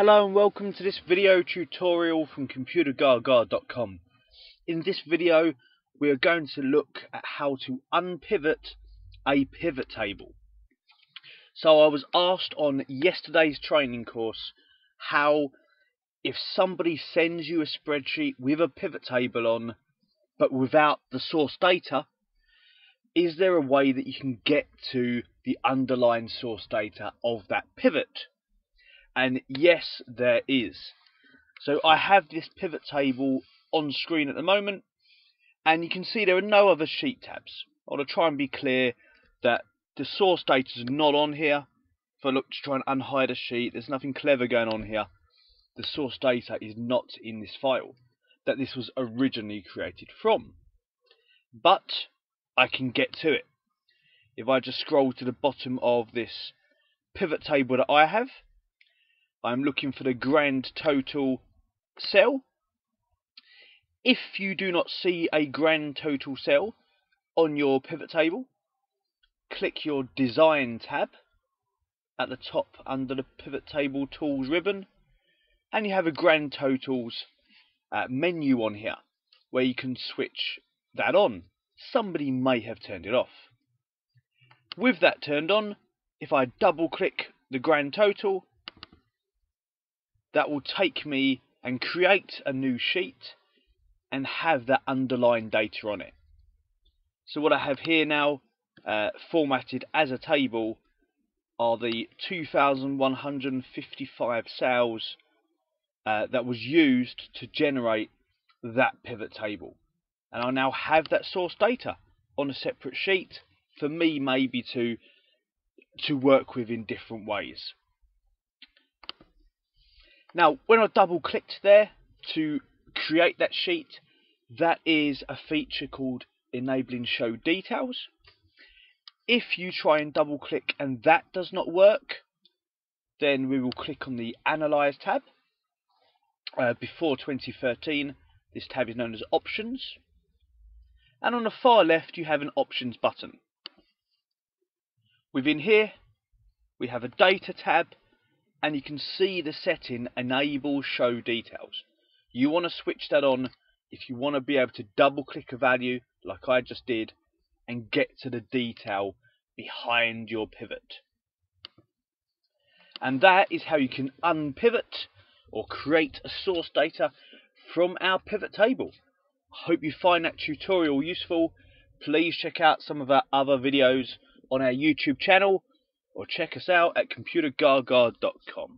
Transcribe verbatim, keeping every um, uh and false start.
Hello and welcome to this video tutorial from computer gaga dot com. In this video we are going to look at how to unpivot a pivot table. So I was asked on yesterday's training course how, if somebody sends you a spreadsheet with a pivot table on but without the source data, is there a way that you can get to the underlying source data of that pivot? And yes, there is. So I have this pivot table on screen at the moment, and you can see there are no other sheet tabs. I want to try and be clear that the source data is not on here. If I look to try and unhide a sheet, there's nothing clever going on here. The source data is not in this file that this was originally created from. But I can get to it. If I just scroll to the bottom of this pivot table that I have, I'm looking for the grand total cell. If you do not see a grand total cell on your pivot table, click your design tab at the top under the pivot table tools ribbon, and you have a grand totals uh, menu on here where you can switch that on. Somebody may have turned it off. With that turned on, if I double click the grand total, that will take me and create a new sheet and have that underlying data on it. So what I have here now, uh, formatted as a table, are the two thousand one hundred fifty-five cells uh, that was used to generate that pivot table. And I now have that source data on a separate sheet for me maybe to, to work with in different ways. Now, when I double clicked there to create that sheet, that is a feature called enabling show details. If you try and double click and that does not work, then we will click on the Analyze tab. Uh, before twenty thirteen, this tab is known as Options. And on the far left, you have an Options button. Within here, we have a Data tab, and you can see the setting enable show details. You want to switch that on if you want to be able to double click a value like I just did and get to the detail behind your pivot. And that is how you can unpivot or create a source data from our pivot table. I hope you find that tutorial useful. Please check out some of our other videos on our YouTube channel, or check us out at computer gaga dot com.